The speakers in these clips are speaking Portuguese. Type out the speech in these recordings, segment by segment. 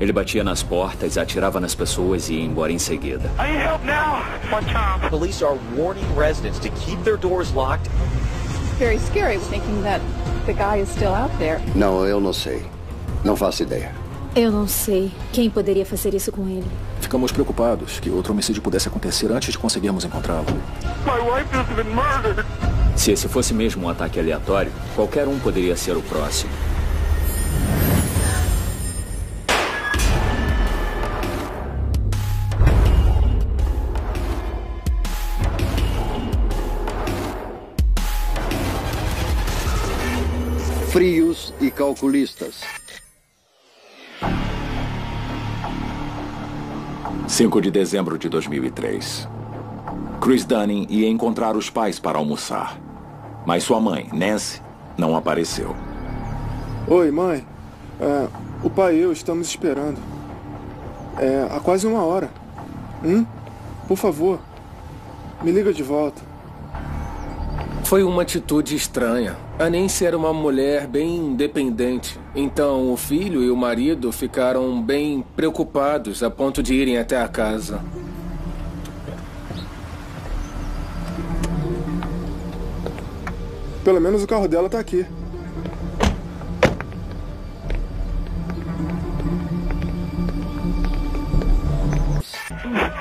Ele batia nas portas, atirava nas pessoas e ia embora em seguida. I need help now. One time. Police are warning residents to keep their doors locked. Very scary thinking that the guy is still out there. Não, eu não sei. Não faço ideia. Eu não sei quem poderia fazer isso com ele. Ficamos preocupados que outro homicídio pudesse acontecer antes de conseguirmos encontrá-lo. Se esse fosse mesmo um ataque aleatório, qualquer um poderia ser o próximo. Frios e calculistas. 5 de dezembro de 2003. Chris Dunning ia encontrar os pais para almoçar. Mas sua mãe, Nancy, não apareceu. Oi, mãe. O pai e eu estamos esperando. Há quase uma hora. Por favor, me liga de volta. Foi uma atitude estranha. A Nancy era uma mulher bem independente. Então o filho e o marido ficaram bem preocupados a ponto de irem até a casa. Pelo menos o carro dela tá aqui.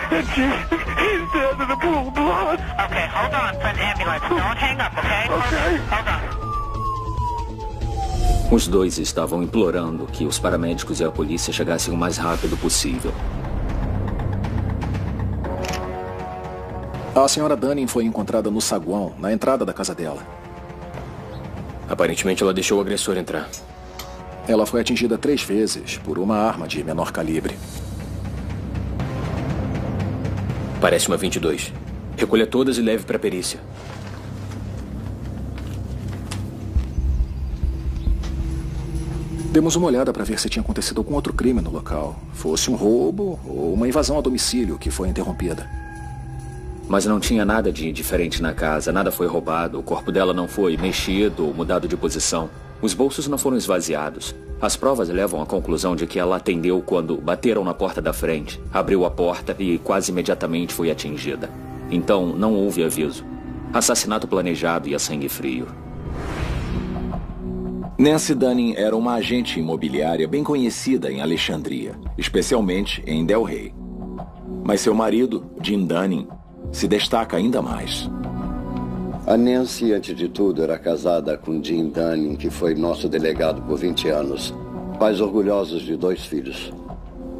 He's dead in a pool of blood. Okay, hold on for the ambulance. Don't hang up, okay? Okay. Hold on. Os dois estavam implorando que os paramédicos e a polícia chegassem o mais rápido possível. A senhora Dunning foi encontrada no saguão, na entrada da casa dela. Aparentemente ela deixou o agressor entrar. Ela foi atingida 3 vezes por uma arma de menor calibre. Parece uma 22. Recolha todas e leve para a perícia. Demos uma olhada para ver se tinha acontecido algum outro crime no local. Fosse um roubo ou uma invasão a domicílio que foi interrompida. Mas não tinha nada de diferente na casa, nada foi roubado, o corpo dela não foi mexido ou mudado de posição. Os bolsos não foram esvaziados. As provas levam à conclusão de que ela atendeu quando bateram na porta da frente, abriu a porta e quase imediatamente foi atingida. Então, não houve aviso. Assassinato planejado e a sangue frio. Nancy Dunning era uma agente imobiliária bem conhecida em Alexandria, especialmente em Del Rey. Mas seu marido, Jim Dunning, se destaca ainda mais. A Nancy, antes de tudo, era casada com Jim Dunning, que foi nosso delegado por 20 anos. Pais orgulhosos de 2 filhos.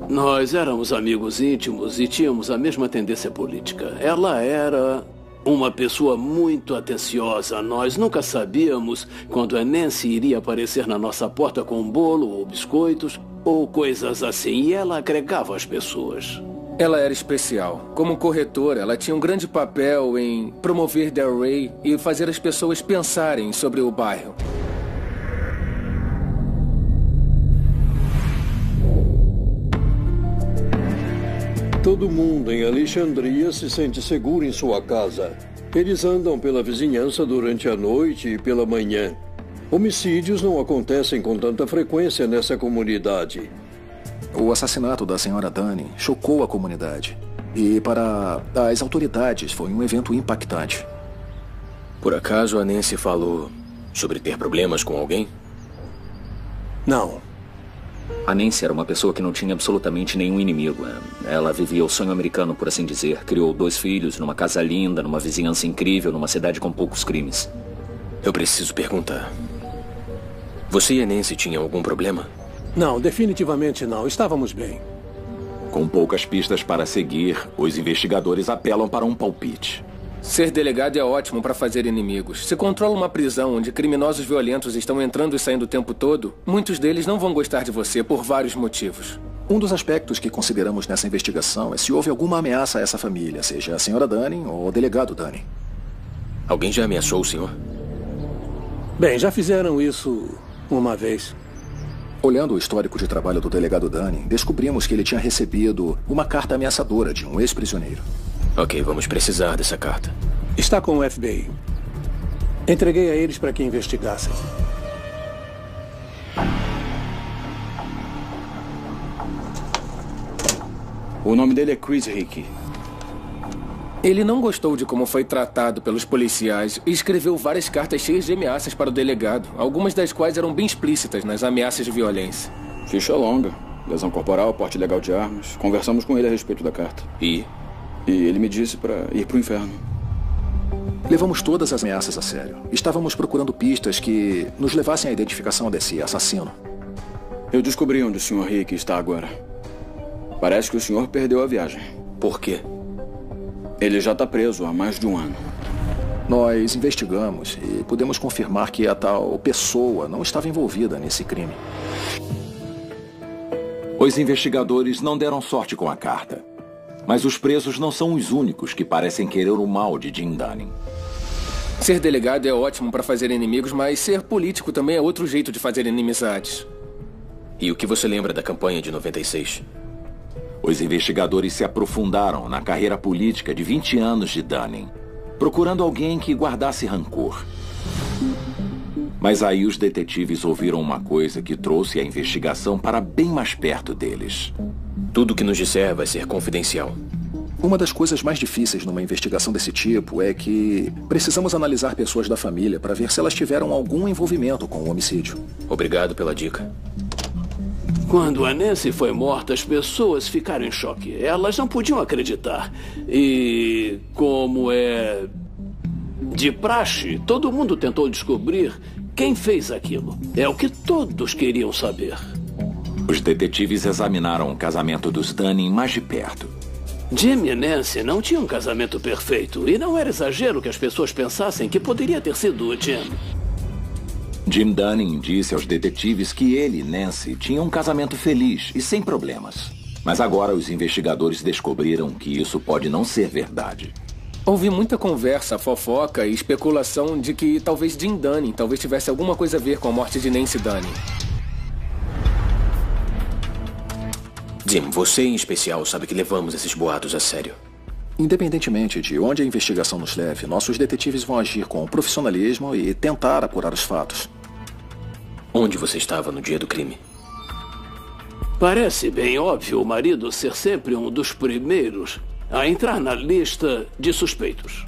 Nós éramos amigos íntimos e tínhamos a mesma tendência política. Ela era uma pessoa muito atenciosa. Nós nunca sabíamos quando a Nancy iria aparecer na nossa porta com um bolo ou biscoitos ou coisas assim. E ela agregava as pessoas. Ela era especial. Como corretora, ela tinha um grande papel em promover Del Rey e fazer as pessoas pensarem sobre o bairro. Todo mundo em Alexandria se sente seguro em sua casa. Eles andam pela vizinhança durante a noite e pela manhã. Homicídios não acontecem com tanta frequência nessa comunidade. O assassinato da senhora Dunning chocou a comunidade. E para as autoridades foi um evento impactante. Por acaso a Nancy falou sobre ter problemas com alguém? Não. A Nancy era uma pessoa que não tinha absolutamente nenhum inimigo. Ela vivia o sonho americano, por assim dizer. Criou 2 filhos, numa casa linda, numa vizinhança incrível, numa cidade com poucos crimes. Eu preciso perguntar. Você e a Nancy tinham algum problema? Não, definitivamente não. Estávamos bem. Com poucas pistas para seguir, os investigadores apelam para um palpite. Ser delegado é ótimo para fazer inimigos. Se controla uma prisão onde criminosos violentos estão entrando e saindo o tempo todo, muitos deles não vão gostar de você por vários motivos. Um dos aspectos que consideramos nessa investigação é se houve alguma ameaça a essa família, seja a senhora Dunning ou o delegado Dunning. Alguém já ameaçou o senhor? Bem, já fizeram isso uma vez. Olhando o histórico de trabalho do delegado Dunning, descobrimos que ele tinha recebido uma carta ameaçadora de um ex-prisioneiro. Ok, vamos precisar dessa carta. Está com o FBI. Entreguei a eles para que investigassem. O nome dele é Chris Hickey. Ele não gostou de como foi tratado pelos policiais e escreveu várias cartas cheias de ameaças para o delegado, algumas das quais eram bem explícitas nas ameaças de violência. Ficha longa, lesão corporal, porte ilegal de armas. Conversamos com ele a respeito da carta. E ele me disse para ir para o inferno. Levamos todas as ameaças a sério. Estávamos procurando pistas que nos levassem à identificação desse assassino. Eu descobri onde o Sr. Hickey está agora. Parece que o senhor perdeu a viagem. Por quê? Ele já está preso há mais de um ano. Nós investigamos e pudemos confirmar que a tal pessoa não estava envolvida nesse crime. Os investigadores não deram sorte com a carta. Mas os presos não são os únicos que parecem querer o mal de Jim Dunning. Ser delegado é ótimo para fazer inimigos, mas ser político também é outro jeito de fazer inimizades. E o que você lembra da campanha de 96? Os investigadores se aprofundaram na carreira política de 20 anos de Dunning, procurando alguém que guardasse rancor. Mas aí os detetives ouviram uma coisa que trouxe a investigação para bem mais perto deles. Tudo o que nos disser vai ser confidencial. Uma das coisas mais difíceis numa investigação desse tipo é que precisamos analisar pessoas da família para ver se elas tiveram algum envolvimento com o homicídio. Obrigado pela dica. Quando a Nancy foi morta, as pessoas ficaram em choque. Elas não podiam acreditar. E como é de praxe, todo mundo tentou descobrir quem fez aquilo. É o que todos queriam saber. Os detetives examinaram o casamento dos Dunning mais de perto. Jim e Nancy não tinham um casamento perfeito. E não era exagero que as pessoas pensassem que poderia ter sido o Jim. Jim Dunning disse aos detetives que ele e Nancy tinham um casamento feliz e sem problemas. Mas agora os investigadores descobriram que isso pode não ser verdade. Houve muita conversa, fofoca e especulação de que talvez Jim Dunning tivesse alguma coisa a ver com a morte de Nancy Dunning. Jim, você em especial sabe que levamos esses boatos a sério. Independentemente de onde a investigação nos leve, nossos detetives vão agir com profissionalismo e tentar apurar os fatos. Onde você estava no dia do crime? Parece bem óbvio o marido ser sempre um dos primeiros a entrar na lista de suspeitos.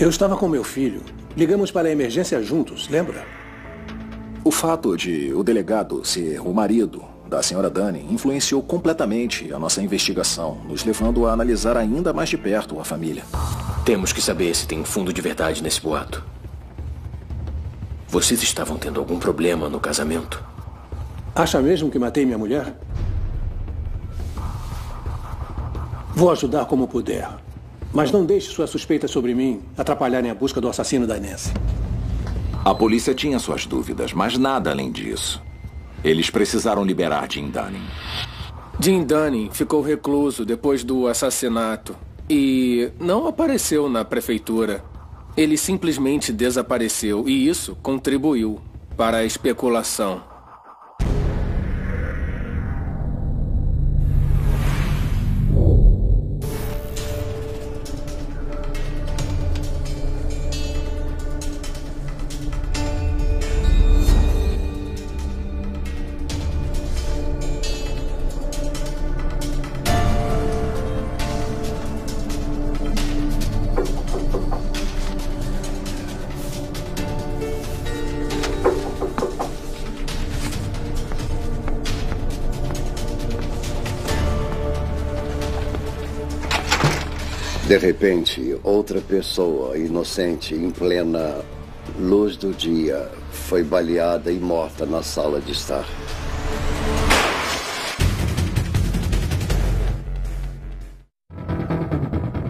Eu estava com meu filho. Ligamos para a emergência juntos, lembra? O fato de o delegado ser o marido da senhora Dunning influenciou completamente a nossa investigação, nos levando a analisar ainda mais de perto a família. Temos que saber se tem fundo de verdade nesse boato. Vocês estavam tendo algum problema no casamento? Acha mesmo que matei minha mulher? Vou ajudar como puder, mas não deixe sua suspeita sobre mim atrapalharem a busca do assassino da Nancy. A polícia tinha suas dúvidas, mas nada além disso. Eles precisaram liberar Jim Dunning. Jim Dunning ficou recluso depois do assassinato e não apareceu na prefeitura. Ele simplesmente desapareceu e isso contribuiu para a especulação. De repente, outra pessoa inocente em plena luz do dia foi baleada e morta na sala de estar.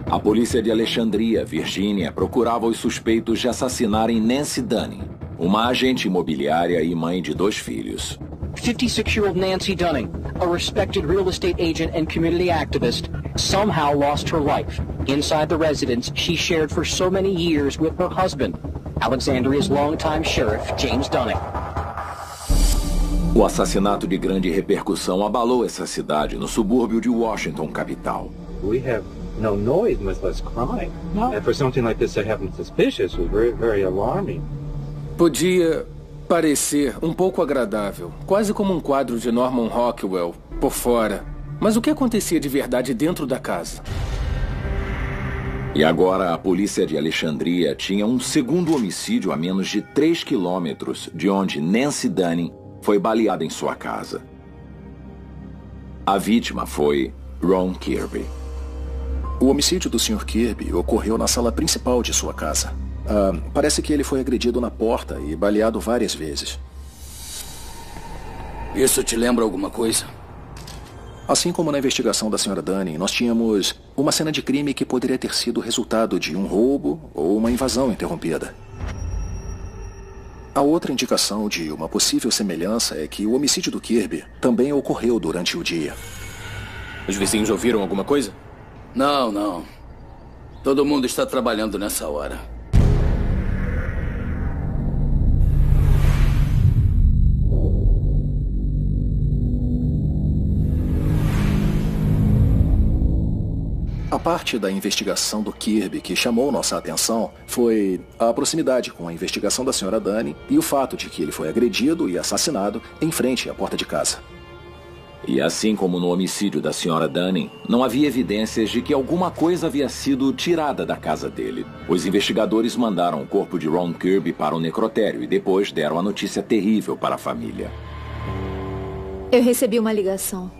A polícia de Alexandria, Virgínia, procurava os suspeitos de assassinarem Nancy Dunning, uma agente imobiliária e mãe de 2 filhos. 56-year-old Nancy Dunning, a respected real estate agent and community activist, somehow lost her life inside the residence she shared for so many years with her husband, Alexandria's longtime sheriff, James Dunning. O assassinato de grande repercussão abalou essa cidade no subúrbio de Washington, capital. We have no noise, much less crime. And for something like this to happen suspicious was very, very alarming. Podia parecer um pouco agradável, quase como um quadro de Norman Rockwell, por fora. Mas o que acontecia de verdade dentro da casa? E agora a polícia de Alexandria tinha um segundo homicídio a menos de 3 quilômetros de onde Nancy Dunning foi baleada em sua casa. A vítima foi Ron Kirby. O homicídio do Sr. Kirby ocorreu na sala principal de sua casa. Parece que ele foi agredido na porta e baleado várias vezes. Isso te lembra alguma coisa? Assim como na investigação da Sra. Dunning, nós tínhamos uma cena de crime que poderia ter sido resultado de um roubo ou uma invasão interrompida. A outra indicação de uma possível semelhança é que o homicídio do Kirby também ocorreu durante o dia. Os vizinhos ouviram alguma coisa? Não, não. Todo mundo está trabalhando nessa hora. A parte da investigação do Kirby que chamou nossa atenção foi a proximidade com a investigação da Sra. Dunning e o fato de que ele foi agredido e assassinado em frente à porta de casa. E assim como no homicídio da Sra. Dunning, não havia evidências de que alguma coisa havia sido tirada da casa dele. Os investigadores mandaram o corpo de Ron Kirby para o necrotério e depois deram a notícia terrível para a família. Eu recebi uma ligação.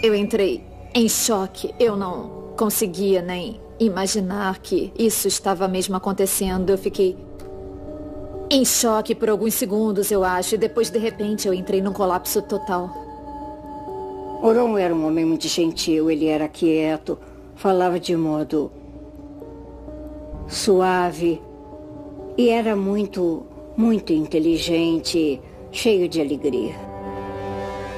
Eu entrei em choque. Eu não conseguia nem imaginar que isso estava mesmo acontecendo. Eu fiquei em choque por alguns segundos, eu acho, e depois, de repente, eu entrei num colapso total. Oron era um homem muito gentil, ele era quieto, falava de modo suave e era muito, muito inteligente, cheio de alegria.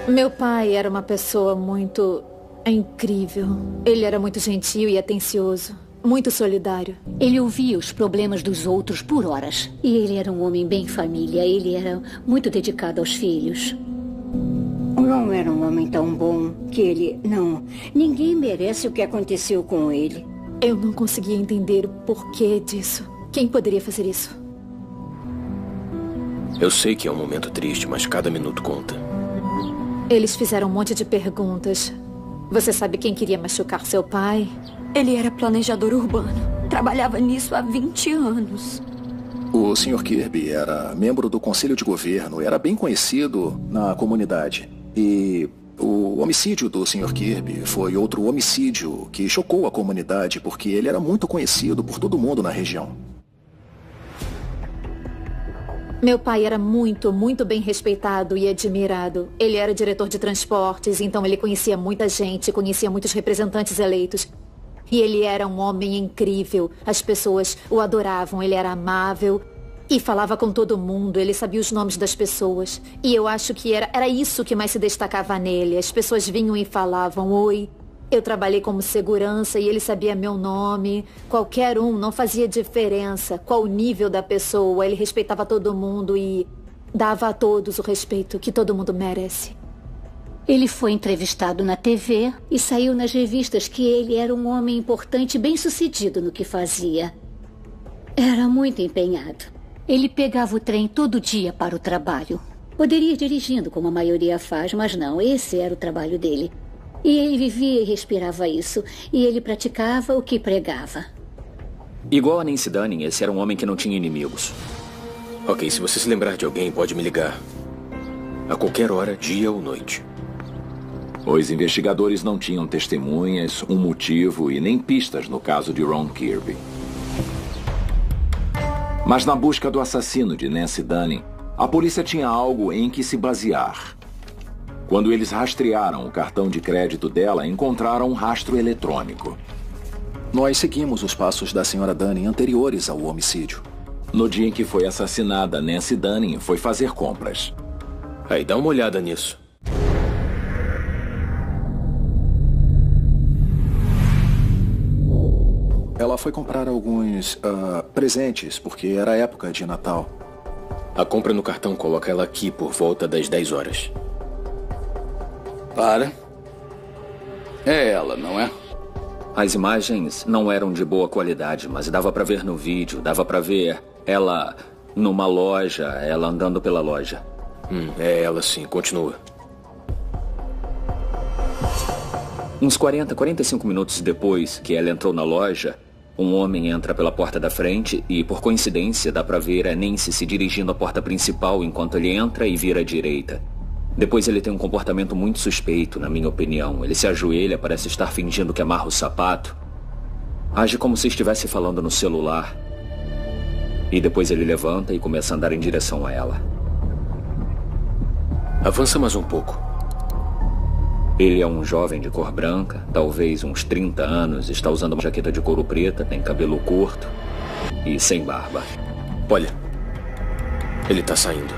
Meu pai era uma pessoa muito... é incrível. Ele era muito gentil e atencioso. Muito solidário. Ele ouvia os problemas dos outros por horas. E ele era um homem bem família. Ele era muito dedicado aos filhos. Não era um homem tão bom que ele... Não, ninguém merece o que aconteceu com ele. Eu não conseguia entender o porquê disso. Quem poderia fazer isso? Eu sei que é um momento triste, mas cada minuto conta. Eles fizeram um monte de perguntas. Você sabe quem queria machucar seu pai? Ele era planejador urbano. Trabalhava nisso há 20 anos. O Sr. Kirby era membro do Conselho de Governo. Era bem conhecido na comunidade. E o homicídio do Sr. Kirby foi outro homicídio que chocou a comunidade porque ele era muito conhecido por todo mundo na região. Meu pai era muito, muito bem respeitado e admirado. Ele era diretor de transportes, então ele conhecia muita gente, conhecia muitos representantes eleitos. E ele era um homem incrível. As pessoas o adoravam, ele era amável e falava com todo mundo, ele sabia os nomes das pessoas. E eu acho que era isso que mais se destacava nele. As pessoas vinham e falavam, oi. Eu trabalhei como segurança e ele sabia meu nome. Qualquer um, não fazia diferença qual o nível da pessoa. Ele respeitava todo mundo e dava a todos o respeito que todo mundo merece. Ele foi entrevistado na TV e saiu nas revistas que ele era um homem importante e bem-sucedido no que fazia. Era muito empenhado. Ele pegava o trem todo dia para o trabalho. Poderia ir dirigindo, como a maioria faz, mas não, esse era o trabalho dele. E ele vivia e respirava isso. E ele praticava o que pregava. Igual a Nancy Dunning, esse era um homem que não tinha inimigos. Ok, se você se lembrar de alguém, pode me ligar. A qualquer hora, dia ou noite. Os investigadores não tinham testemunhas, um motivo e nem pistas no caso de Ron Kirby. Mas na busca do assassino de Nancy Dunning, a polícia tinha algo em que se basear. Quando eles rastrearam o cartão de crédito dela, encontraram um rastro eletrônico. Nós seguimos os passos da Sra. Dunning anteriores ao homicídio. No dia em que foi assassinada, Nancy Dunning foi fazer compras. Aí, dá uma olhada nisso. Ela foi comprar alguns presentes, porque era época de Natal. A compra no cartão coloca ela aqui por volta das 10 horas. Para. É ela, não é? As imagens não eram de boa qualidade, mas dava pra ver no vídeo, dava pra ver ela Numa loja, ela andando pela loja. É ela sim, continua. Uns 40, 45 minutos depois que ela entrou na loja, um homem entra pela porta da frente e, por coincidência, dá pra ver a Nancy se dirigindo à porta principal enquanto ele entra e vira à direita. Depois ele tem um comportamento muito suspeito, na minha opinião. Ele se ajoelha, parece estar fingindo que amarra o sapato. Age como se estivesse falando no celular. E depois ele levanta e começa a andar em direção a ela. Avança mais um pouco. Ele é um jovem de cor branca, talvez uns 30 anos, está usando uma jaqueta de couro preta, tem cabelo curto e sem barba. Olha, ele está saindo.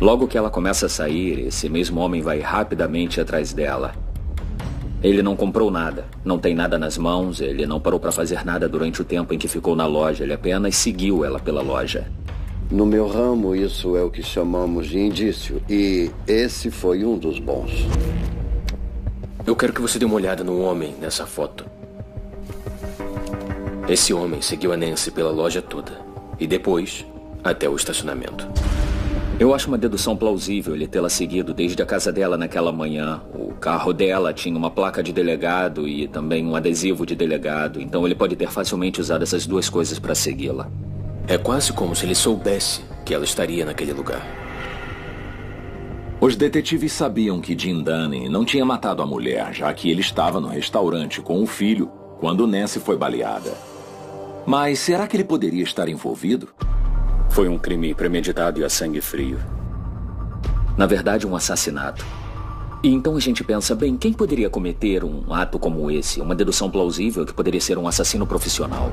Logo que ela começa a sair, esse mesmo homem vai rapidamente atrás dela. Ele não comprou nada, não tem nada nas mãos, ele não parou para fazer nada durante o tempo em que ficou na loja, ele apenas seguiu ela pela loja. No meu ramo, isso é o que chamamos de indício, e esse foi um dos bons. Eu quero que você dê uma olhada no homem nessa foto. Esse homem seguiu a Nancy pela loja toda, e depois, até o estacionamento. Eu acho uma dedução plausível ele tê-la seguido desde a casa dela naquela manhã. O carro dela tinha uma placa de delegado e também um adesivo de delegado, então ele pode ter facilmente usado essas duas coisas para segui-la. É quase como se ele soubesse que ela estaria naquele lugar. Os detetives sabiam que Jim Dunning não tinha matado a mulher, já que ele estava no restaurante com o filho quando Nancy foi baleada. Mas será que ele poderia estar envolvido? Foi um crime premeditado e a sangue frio. Na verdade, um assassinato. E então a gente pensa, bem, quem poderia cometer um ato como esse? Uma dedução plausível que poderia ser um assassino profissional.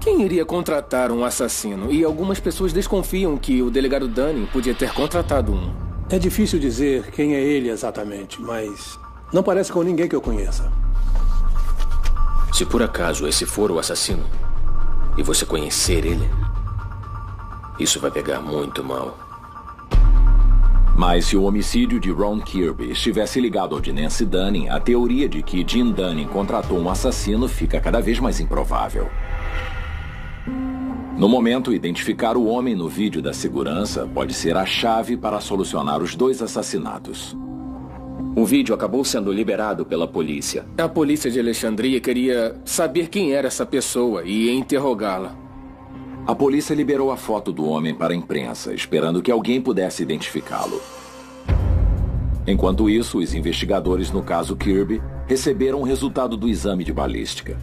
Quem iria contratar um assassino? E algumas pessoas desconfiam que o delegado Dunning podia ter contratado um. É difícil dizer quem é ele exatamente, mas não parece com ninguém que eu conheça. Se por acaso esse for o assassino e você conhecer ele, isso vai pegar muito mal. Mas se o homicídio de Ron Kirby estivesse ligado ao de Nancy Dunning, a teoria de que Jim Dunning contratou um assassino fica cada vez mais improvável. No momento, identificar o homem no vídeo da segurança pode ser a chave para solucionar os dois assassinatos. O vídeo acabou sendo liberado pela polícia. A polícia de Alexandria queria saber quem era essa pessoa e interrogá-la. A polícia liberou a foto do homem para a imprensa, esperando que alguém pudesse identificá-lo. Enquanto isso, os investigadores no caso Kirby receberam o resultado do exame de balística.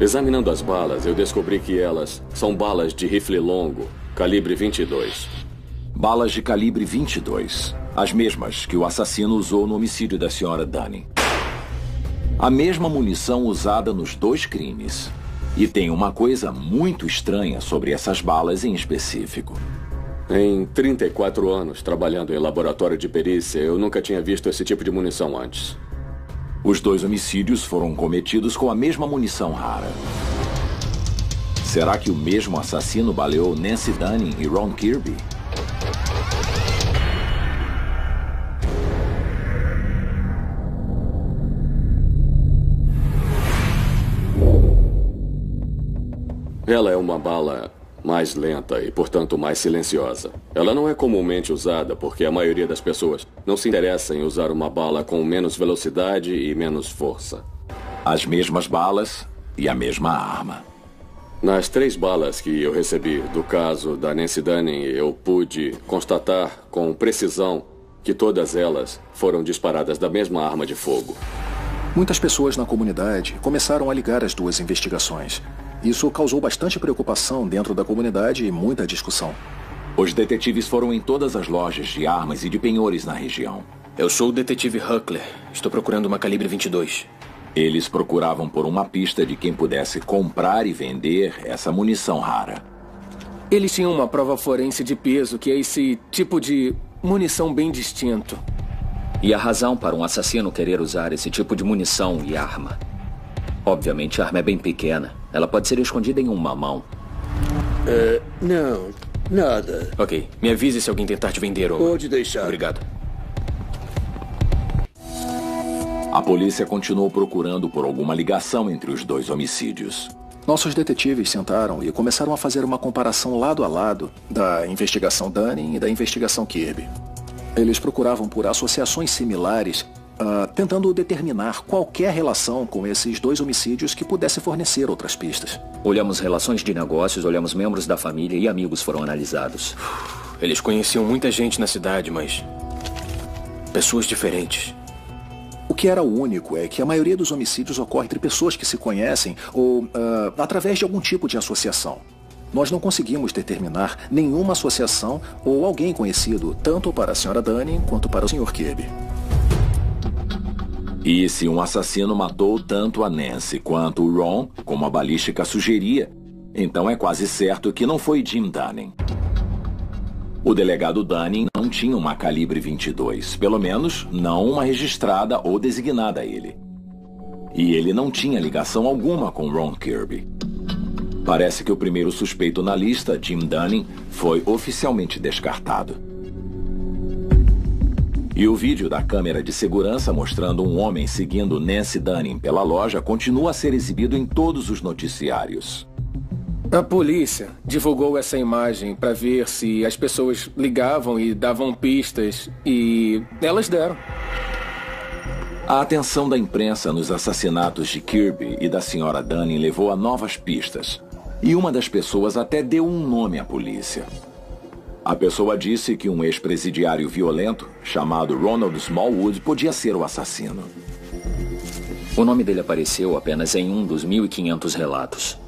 Examinando as balas, eu descobri que elas são balas de rifle longo, calibre 22. Balas de calibre 22, as mesmas que o assassino usou no homicídio da senhora Dunning. A mesma munição usada nos dois crimes. E tem uma coisa muito estranha sobre essas balas em específico. Em 34 anos, trabalhando em laboratório de perícia, eu nunca tinha visto esse tipo de munição antes. Os dois homicídios foram cometidos com a mesma munição rara. Será que o mesmo assassino baleou Nancy Dunning e Ron Kirby? Ela é uma bala mais lenta e, portanto, mais silenciosa. Ela não é comumente usada porque a maioria das pessoas não se interessa em usar uma bala com menos velocidade e menos força. As mesmas balas e a mesma arma. Nas 3 balas que eu recebi do caso da Nancy Dunning, eu pude constatar com precisão que todas elas foram disparadas da mesma arma de fogo. Muitas pessoas na comunidade começaram a ligar as duas investigações. Isso causou bastante preocupação dentro da comunidade e muita discussão. Os detetives foram em todas as lojas de armas e de penhores na região. Eu sou o detetive Huckler. Estou procurando uma calibre 22. Eles procuravam por uma pista de quem pudesse comprar e vender essa munição rara. Eles tinham uma prova forense de peso, que é esse tipo de munição bem distinto. E a razão para um assassino querer usar esse tipo de munição e arma? Obviamente, a arma é bem pequena. Ela pode ser escondida em um mamão. Não, nada. Ok, me avise se alguém tentar te vender ou... Pode deixar. Obrigado. A polícia continuou procurando por alguma ligação entre os dois homicídios. Nossos detetives sentaram e começaram a fazer uma comparação lado a lado da investigação Dunning e da investigação Kirby. Eles procuravam por associações similares, tentando determinar qualquer relação com esses dois homicídios que pudesse fornecer outras pistas. Olhamos relações de negócios, olhamos membros da família e amigos foram analisados. Eles conheciam muita gente na cidade, mas pessoas diferentes. O que era único é que a maioria dos homicídios ocorre entre pessoas que se conhecem ou através de algum tipo de associação. Nós não conseguimos determinar nenhuma associação ou alguém conhecido, tanto para a senhora Dunning quanto para o senhor Kirby. E se um assassino matou tanto a Nancy quanto o Ron, como a balística sugeria, então é quase certo que não foi Jim Dunning. O delegado Dunning não tinha uma calibre 22, pelo menos não uma registrada ou designada a ele. E ele não tinha ligação alguma com Ron Kirby. Parece que o primeiro suspeito na lista, Jim Dunning, foi oficialmente descartado. E o vídeo da câmera de segurança mostrando um homem seguindo Nancy Dunning pela loja continua a ser exibido em todos os noticiários. A polícia divulgou essa imagem para ver se as pessoas ligavam e davam pistas, e elas deram. A atenção da imprensa nos assassinatos de Kirby e da senhora Dunning levou a novas pistas. E uma das pessoas até deu um nome à polícia. A pessoa disse que um ex-presidiário violento, chamado Ronald Smallwood, podia ser o assassino. O nome dele apareceu apenas em um dos 1.500 relatos.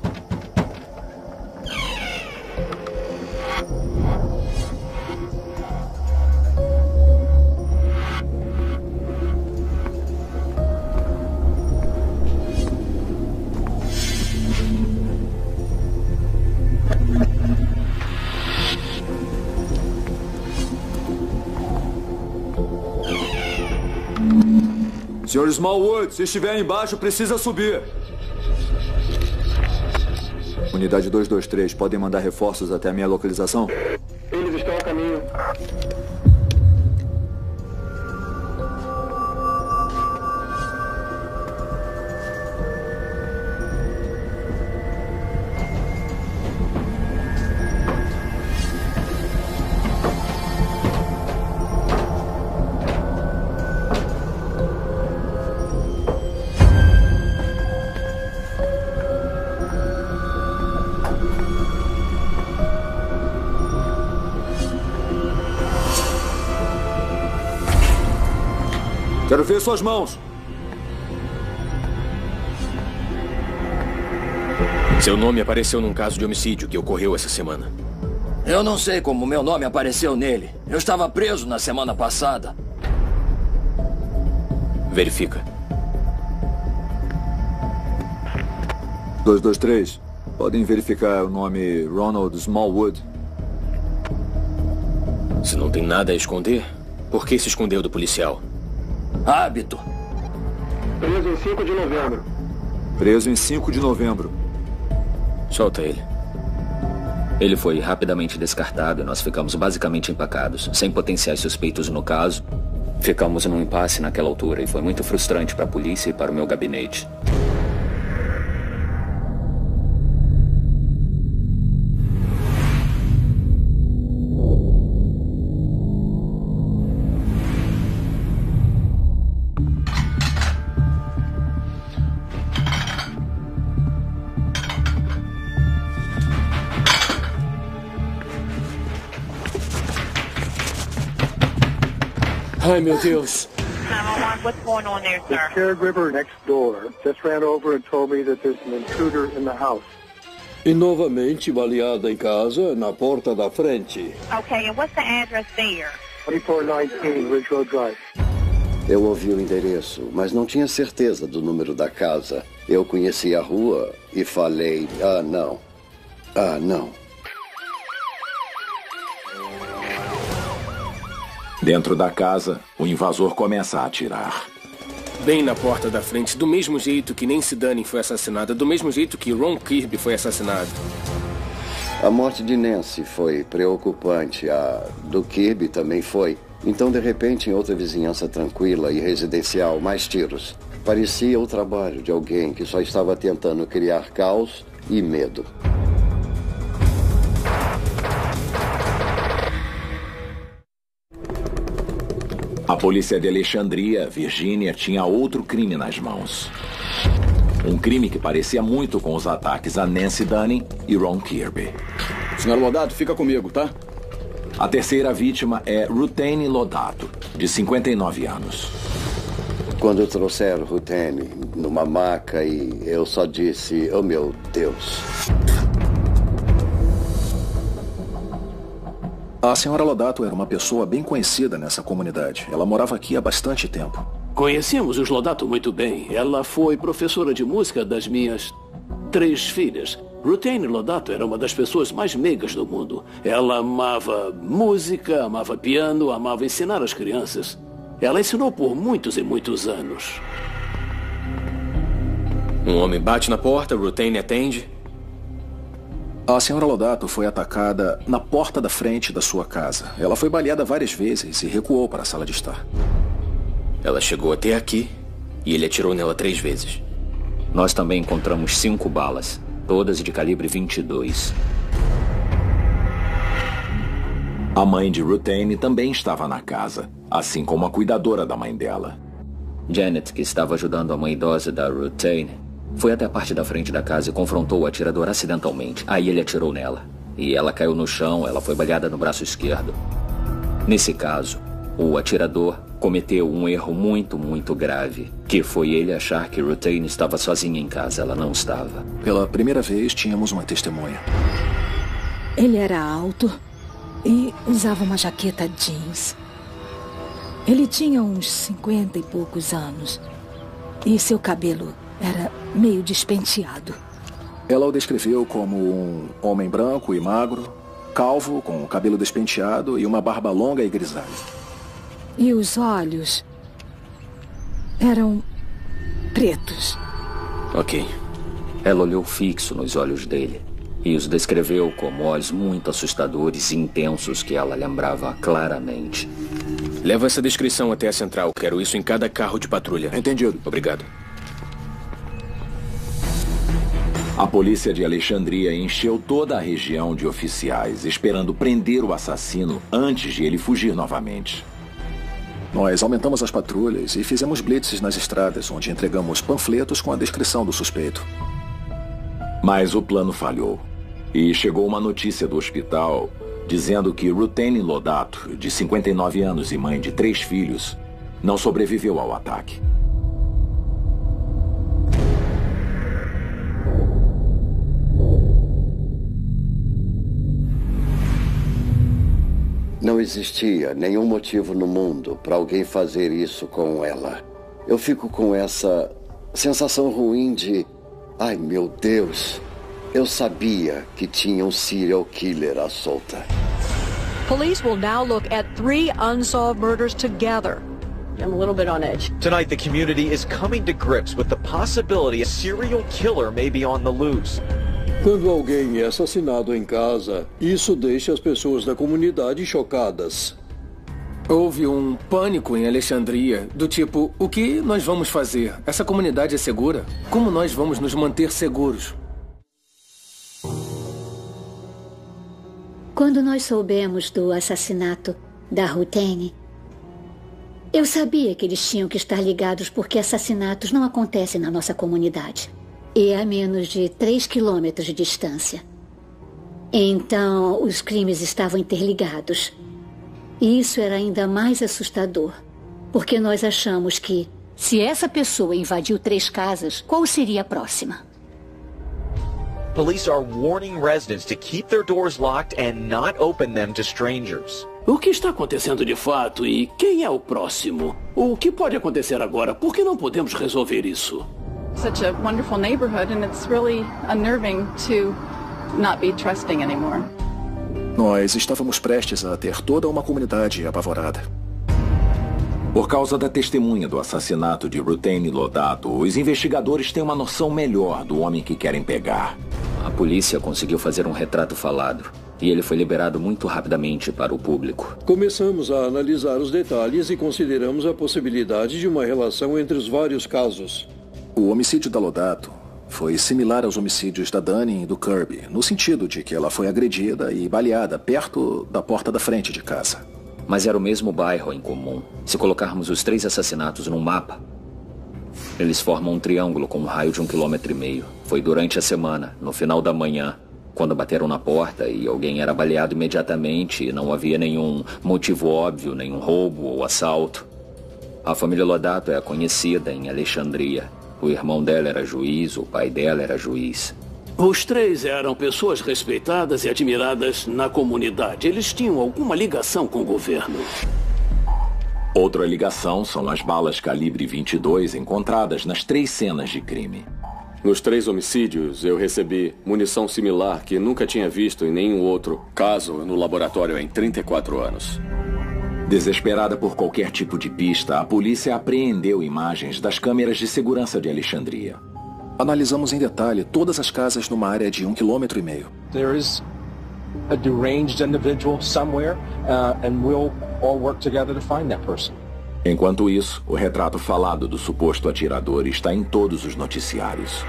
Senhor Smallwood, se estiver embaixo, precisa subir. Unidade 223, podem mandar reforços até a minha localização? Eles estão a caminho. Quero ver suas mãos. Seu nome apareceu num caso de homicídio que ocorreu essa semana. Eu não sei como meu nome apareceu nele. Eu estava preso na semana passada. Verifica. 223, podem verificar o nome Ronald Smallwood. Se não tem nada a esconder, por que se escondeu do policial? Hábito. Preso em 5 de novembro. Preso em 5 de novembro. Solta ele. Ele foi rapidamente descartado e nós ficamos basicamente empacados, sem potenciais suspeitos no caso. Ficamos num impasse naquela altura e foi muito frustrante para a polícia e para o meu gabinete. Ai, meu Deus. What's going on there, sir? The Scared River next door just ran over and told me that there's an intruder in the house. E novamente baleada em casa, na porta da frente. Okay, and what's the address there? 2419 Ridge Road Drive. Eu ouvi o endereço, mas não tinha certeza do número da casa. Eu conheci a rua e falei, ah, não. Dentro da casa, o invasor começa a atirar. Bem na porta da frente, do mesmo jeito que Nancy Dunning foi assassinada, do mesmo jeito que Ron Kirby foi assassinado. A morte de Nancy foi preocupante, a do Kirby também foi. Então, de repente, em outra vizinhança tranquila e residencial, mais tiros. Parecia o trabalho de alguém que só estava tentando criar caos e medo. A polícia de Alexandria, Virgínia, tinha outro crime nas mãos. Um crime que parecia muito com os ataques a Nancy Dunning e Ron Kirby. Sr. Lodato, fica comigo, tá? A terceira vítima é Ruthanne Lodato, de 59 anos. Quando trouxeram Ruthanne numa maca e eu só disse, oh meu Deus. A senhora Lodato era uma pessoa bem conhecida nessa comunidade. Ela morava aqui há bastante tempo. Conhecíamos os Lodato muito bem. Ela foi professora de música das minhas 3 filhas. Ruthanne Lodato era uma das pessoas mais meigas do mundo. Ela amava música, amava piano, amava ensinar as crianças. Ela ensinou por muitos e muitos anos. Um homem bate na porta, Ruthanne atende. A senhora Lodato foi atacada na porta da frente da sua casa. Ela foi baleada várias vezes e recuou para a sala de estar. Ela chegou até aqui e ele atirou nela 3 vezes. Nós também encontramos 5 balas, todas de calibre 22. A mãe de Ruthanne também estava na casa, assim como a cuidadora da mãe dela. Janet, que estava ajudando a mãe idosa da Ruthanne, foi até a parte da frente da casa e confrontou o atirador acidentalmente. Aí ele atirou nela. E ela caiu no chão, ela foi baleada no braço esquerdo. Nesse caso, o atirador cometeu um erro muito, muito grave, que foi ele achar que Ruthanne estava sozinha em casa. Ela não estava. Pela primeira vez, tínhamos uma testemunha. Ele era alto e usava uma jaqueta jeans. Ele tinha uns 50 e poucos anos. E seu cabelo era meio despenteado. Ela o descreveu como um homem branco e magro, calvo, com o cabelo despenteado e uma barba longa e grisalha. E os olhos eram pretos. Ok. Ela olhou fixo nos olhos dele e os descreveu como olhos muito assustadores e intensos que ela lembrava claramente. Leva essa descrição até a central. Quero isso em cada carro de patrulha. Entendido. Obrigado. A polícia de Alexandria encheu toda a região de oficiais, esperando prender o assassino antes de ele fugir novamente. Nós aumentamos as patrulhas e fizemos blitzes nas estradas, onde entregamos panfletos com a descrição do suspeito. Mas o plano falhou. E chegou uma notícia do hospital dizendo que Ruthanne Lodato, de 59 anos e mãe de 3 filhos, não sobreviveu ao ataque. Não existia nenhum motivo no mundo para alguém fazer isso com ela. Eu fico com essa sensação ruim de... ai, meu Deus. Eu sabia que tinha um serial killer à solta. Police will now look at 3 unsolved murders together. I'm a little bit on edge. Tonight the community is coming to grips with the possibility a serial killer may be on the loose. Quando alguém é assassinado em casa, isso deixa as pessoas da comunidade chocadas. Houve um pânico em Alexandria, do tipo, o que nós vamos fazer? Essa comunidade é segura? Como nós vamos nos manter seguros? Quando nós soubemos do assassinato da Ruthanne, eu sabia que eles tinham que estar ligados porque assassinatos não acontecem na nossa comunidade. E a menos de 3 quilômetros de distância. Então, os crimes estavam interligados. E isso era ainda mais assustador, porque nós achamos que... se essa pessoa invadiu 3 casas, qual seria a próxima? Police are warning residents to keep their doors locked and not open them to strangers. O que está acontecendo de fato e quem é o próximo? O que pode acontecer agora? Por que não podemos resolver isso? Such a wonderful neighborhood, and it's really unnerving to not be trusting anymore. Nós estávamos prestes a ter toda uma comunidade apavorada. Por causa da testemunha do assassinato de Ruthanne Lodato, os investigadores têm uma noção melhor do homem que querem pegar. A polícia conseguiu fazer um retrato falado, e ele foi liberado muito rapidamente para o público. Começamos a analisar os detalhes e consideramos a possibilidade de uma relação entre os vários casos. O homicídio da Lodato foi similar aos homicídios da Dunning e do Kirby, no sentido de que ela foi agredida e baleada perto da porta da frente de casa. Mas era o mesmo bairro em comum. Se colocarmos os três assassinatos num mapa, eles formam um triângulo com um raio de 1,5 km. Foi durante a semana, no final da manhã, quando bateram na porta e alguém era baleado imediatamente e não havia nenhum motivo óbvio, nenhum roubo ou assalto. A família Lodato é conhecida em Alexandria. O irmão dela era juiz, o pai dela era juiz. Os três eram pessoas respeitadas e admiradas na comunidade. Eles tinham alguma ligação com o governo. Outra ligação são as balas calibre 22 encontradas nas três cenas de crime. Nos três homicídios, eu recebi munição similar que nunca tinha visto em nenhum outro caso no laboratório em 34 anos. Desesperada por qualquer tipo de pista, a polícia apreendeu imagens das câmeras de segurança de Alexandria. Analisamos em detalhe todas as casas numa área de 1,5 km. There is a deranged individual somewhere, and we'll all work together to find that person. Enquanto isso, o retrato falado do suposto atirador está em todos os noticiários.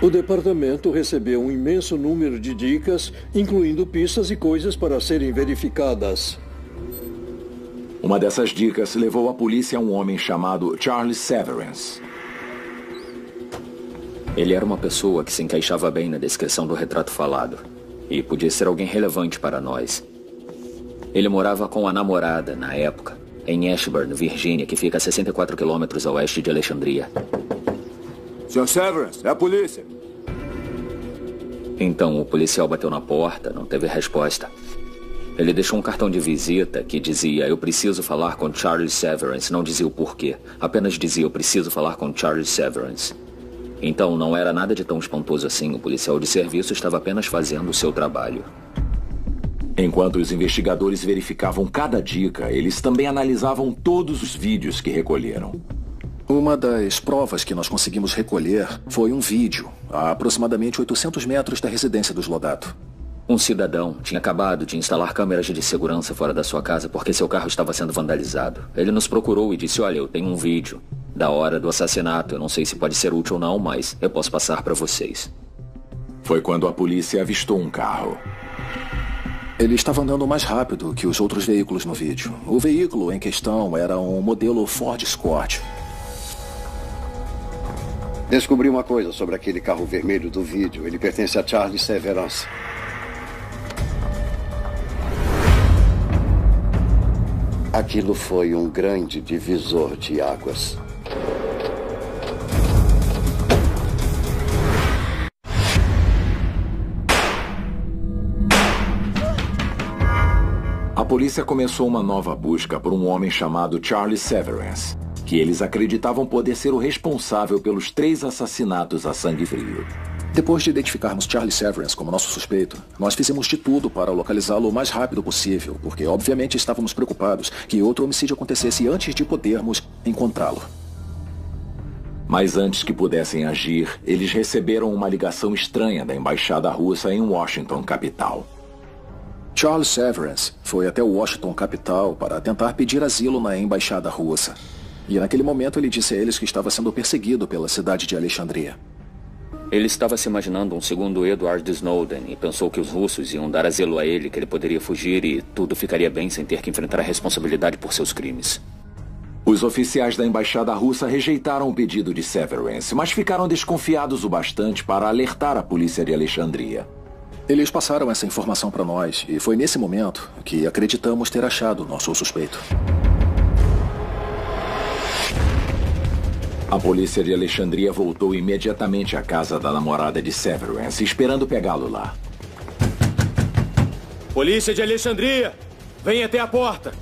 O departamento recebeu um imenso número de dicas, incluindo pistas e coisas para serem verificadas. Uma dessas dicas levou a polícia a um homem chamado Charles Severance. Ele era uma pessoa que se encaixava bem na descrição do retrato falado e podia ser alguém relevante para nós. Ele morava com a namorada, na época, em Ashburn, Virgínia, que fica a 64 quilômetros a oeste de Alexandria. Sr. Severance, é a polícia. Então, o policial bateu na porta, não teve resposta. Ele deixou um cartão de visita que dizia: eu preciso falar com Charles Severance. Não dizia o porquê, apenas dizia: eu preciso falar com Charles Severance. Então não era nada de tão espantoso assim. O policial de serviço estava apenas fazendo o seu trabalho. Enquanto os investigadores verificavam cada dica, eles também analisavam todos os vídeos que recolheram. Uma das provas que nós conseguimos recolher foi um vídeo a aproximadamente 800 metros da residência dos Lodato. Um cidadão tinha acabado de instalar câmeras de segurança fora da sua casa porque seu carro estava sendo vandalizado. Ele nos procurou e disse: olha, eu tenho um vídeo da hora do assassinato. Eu não sei se pode ser útil ou não, mas eu posso passar para vocês. Foi quando a polícia avistou um carro. Ele estava andando mais rápido que os outros veículos no vídeo. O veículo em questão era um modelo Ford Escort. Descobri uma coisa sobre aquele carro vermelho do vídeo. Ele pertence a Charles Severance. Aquilo foi um grande divisor de águas. A polícia começou uma nova busca por um homem chamado Charles Severance, que eles acreditavam poder ser o responsável pelos três assassinatos a sangue frio. Depois de identificarmos Charles Severance como nosso suspeito, nós fizemos de tudo para localizá-lo o mais rápido possível, porque obviamente estávamos preocupados que outro homicídio acontecesse antes de podermos encontrá-lo. Mas antes que pudessem agir, eles receberam uma ligação estranha da Embaixada Russa em Washington, capital. Charles Severance foi até Washington, capital, para tentar pedir asilo na Embaixada Russa. E naquele momento ele disse a eles que estava sendo perseguido pela cidade de Alexandria. Ele estava se imaginando um segundo Edward Snowden e pensou que os russos iam dar asilo a ele, que ele poderia fugir e tudo ficaria bem sem ter que enfrentar a responsabilidade por seus crimes. Os oficiais da Embaixada Russa rejeitaram o pedido de Severance, mas ficaram desconfiados o bastante para alertar a polícia de Alexandria. Eles passaram essa informação para nós e foi nesse momento que acreditamos ter achado nosso suspeito. A polícia de Alexandria voltou imediatamente à casa da namorada de Severance, esperando pegá-lo lá. Polícia de Alexandria, vem até a porta.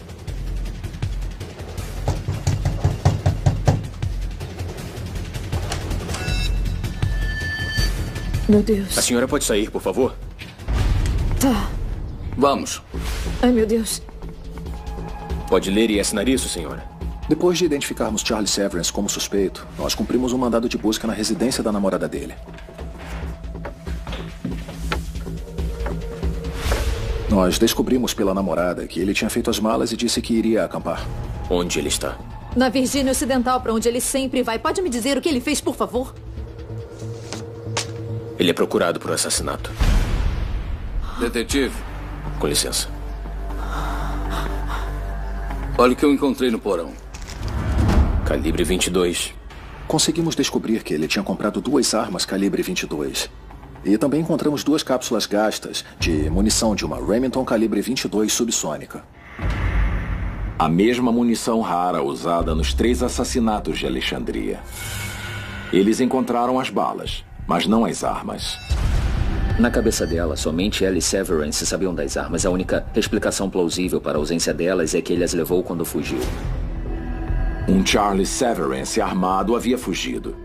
Meu Deus. A senhora pode sair, por favor? Tá. Vamos. Ai, meu Deus. Pode ler e assinar isso, senhora. Depois de identificarmos Charles Severance como suspeito, nós cumprimos um mandado de busca na residência da namorada dele. Nós descobrimos pela namorada que ele tinha feito as malas e disse que iria acampar. Onde ele está? Na Virgínia Ocidental, para onde ele sempre vai. Pode me dizer o que ele fez, por favor? Ele é procurado por assassinato. Detetive. Com licença. Olha o que eu encontrei no porão. Calibre 22. Conseguimos descobrir que ele tinha comprado 2 armas calibre 22. E também encontramos 2 cápsulas gastas de munição de uma Remington calibre 22 subsônica. A mesma munição rara usada nos 3 assassinatos de Alexandria. Eles encontraram as balas, mas não as armas. Na cabeça dela, somente ela e Severance sabiam das armas. A única explicação plausível para a ausência delas é que ele as levou quando fugiu. Um Charles Severance armado havia fugido.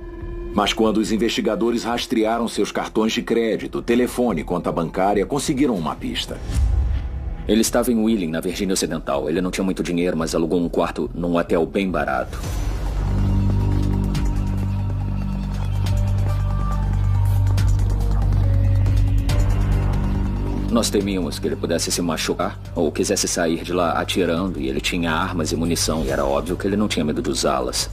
Mas quando os investigadores rastrearam seus cartões de crédito, telefone e conta bancária, conseguiram uma pista. Ele estava em Wheeling, na Virgínia Ocidental. Ele não tinha muito dinheiro, mas alugou um quarto num hotel bem barato. Nós temíamos que ele pudesse se machucar ou quisesse sair de lá atirando, e ele tinha armas e munição, e era óbvio que ele não tinha medo de usá-las.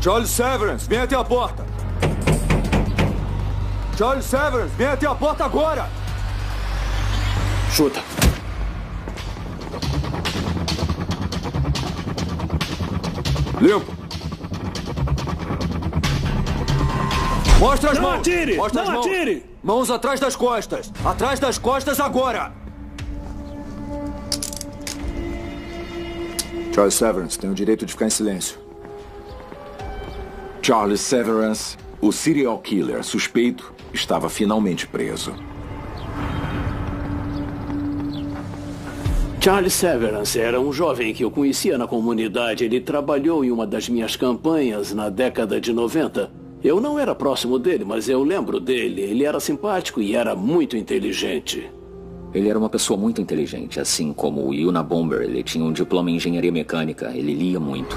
Charles Severance, vem até a porta! Charles Severance, vem até a porta agora! Chuta! Limpo! Mostra as mãos! Não atire! Mostra as mãos! Não atire! Mãos atrás das costas! Atrás das costas agora! Charles Severance tem o direito de ficar em silêncio. Charles Severance, o serial killer suspeito, estava finalmente preso. Charles Severance era um jovem que eu conhecia na comunidade. Ele trabalhou em uma das minhas campanhas na década de 90. Eu não era próximo dele, mas eu lembro dele. Ele era simpático e era muito inteligente. Ele era uma pessoa muito inteligente, assim como o Una Bomber. Ele tinha um diploma em engenharia mecânica. Ele lia muito.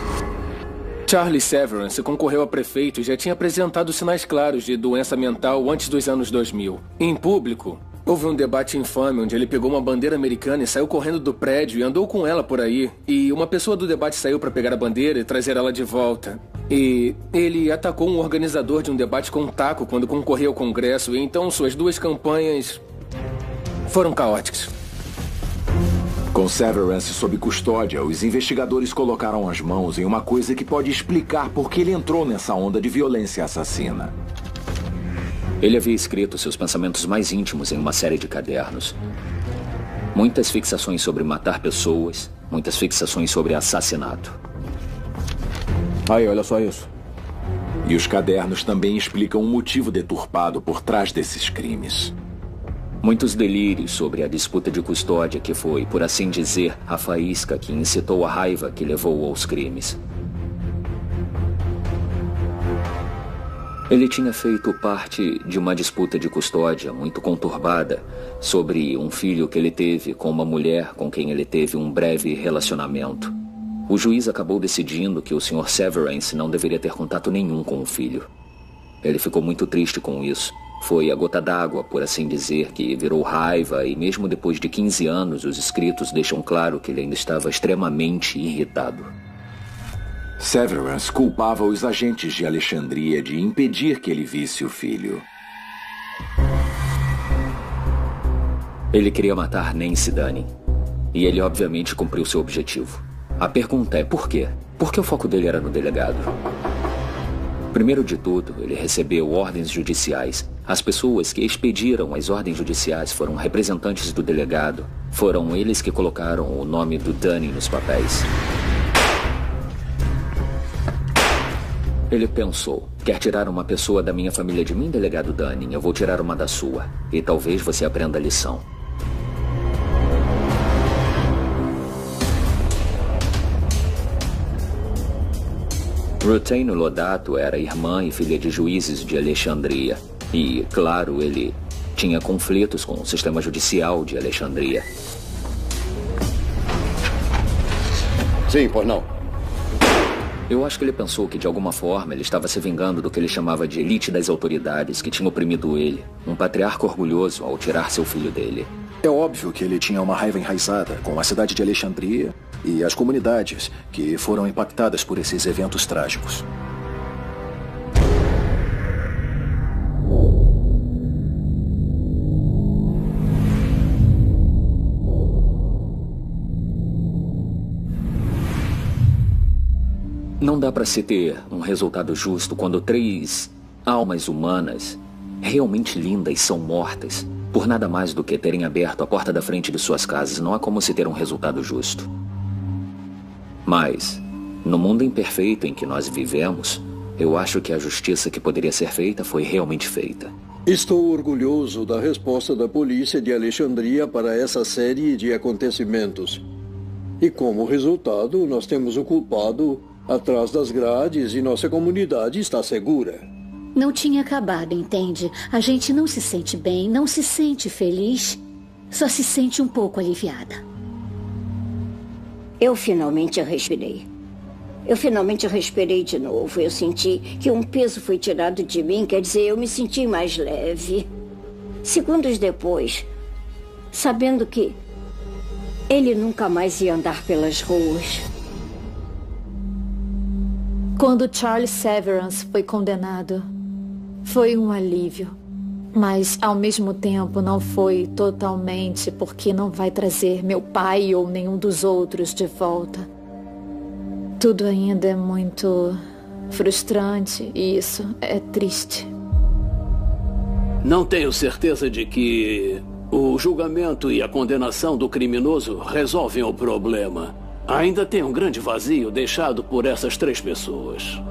Charles Severance concorreu a prefeito e já tinha apresentado sinais claros de doença mental antes dos anos 2000. Em público, houve um debate infame onde ele pegou uma bandeira americana e saiu correndo do prédio e andou com ela por aí. E uma pessoa do debate saiu para pegar a bandeira e trazer ela de volta. E ele atacou um organizador de um debate com um taco quando concorria ao Congresso, e então suas 2 campanhas foram caóticas. Com Severance sob custódia, os investigadores colocaram as mãos em uma coisa que pode explicar por que ele entrou nessa onda de violência assassina. Ele havia escrito seus pensamentos mais íntimos em uma série de cadernos. Muitas fixações sobre matar pessoas, muitas fixações sobre assassinato. Aí, olha só isso. E os cadernos também explicam o motivo deturpado por trás desses crimes. Muitos delírios sobre a disputa de custódia que foi, por assim dizer, a faísca que incitou a raiva que levou aos crimes. Ele tinha feito parte de uma disputa de custódia muito conturbada sobre um filho que ele teve com uma mulher com quem ele teve um breve relacionamento. O juiz acabou decidindo que o Sr. Severance não deveria ter contato nenhum com o filho. Ele ficou muito triste com isso. Foi a gota d'água, por assim dizer, que virou raiva, e mesmo depois de 15 anos, os escritos deixam claro que ele ainda estava extremamente irritado. Severance culpava os agentes de Alexandria de impedir que ele visse o filho. Ele queria matar Nancy Dunning. E ele, obviamente, cumpriu seu objetivo. A pergunta é por quê? Por que o foco dele era no delegado? Primeiro de tudo, ele recebeu ordens judiciais. As pessoas que expediram as ordens judiciais foram representantes do delegado. Foram eles que colocaram o nome do Dunning nos papéis. Ele pensou: quer tirar uma pessoa da minha família de mim, delegado Dunning? Eu vou tirar uma da sua. E talvez você aprenda a lição. Ruthanne Lodato era irmã e filha de juízes de Alexandria. E, claro, ele tinha conflitos com o sistema judicial de Alexandria. Sim, pois não. Eu acho que ele pensou que, de alguma forma, ele estava se vingando do que ele chamava de elite das autoridades que tinha oprimido ele, um patriarca orgulhoso, ao tirar seu filho dele. É óbvio que ele tinha uma raiva enraizada com a cidade de Alexandria e as comunidades que foram impactadas por esses eventos trágicos. Não dá para se ter um resultado justo quando 3 almas humanas realmente lindas são mortas por nada mais do que terem aberto a porta da frente de suas casas. Não há como se ter um resultado justo. Mas, no mundo imperfeito em que nós vivemos, eu acho que a justiça que poderia ser feita foi realmente feita. Estou orgulhoso da resposta da polícia de Alexandria para essa série de acontecimentos. E como resultado, nós temos o culpado atrás das grades e nossa comunidade está segura. Não tinha acabado, entende? A gente não se sente bem, não se sente feliz, só se sente um pouco aliviada. Eu finalmente respirei. Eu finalmente respirei de novo. Eu senti que um peso foi tirado de mim, quer dizer, eu me senti mais leve. Segundos depois, sabendo que ele nunca mais ia andar pelas ruas. Quando Charles Severance foi condenado, foi um alívio. Mas, ao mesmo tempo, não foi totalmente, porque não vai trazer meu pai ou nenhum dos outros de volta. Tudo ainda é muito frustrante e isso é triste. Não tenho certeza de que o julgamento e a condenação do criminoso resolvem o problema. Ainda tem um grande vazio deixado por essas 3 pessoas.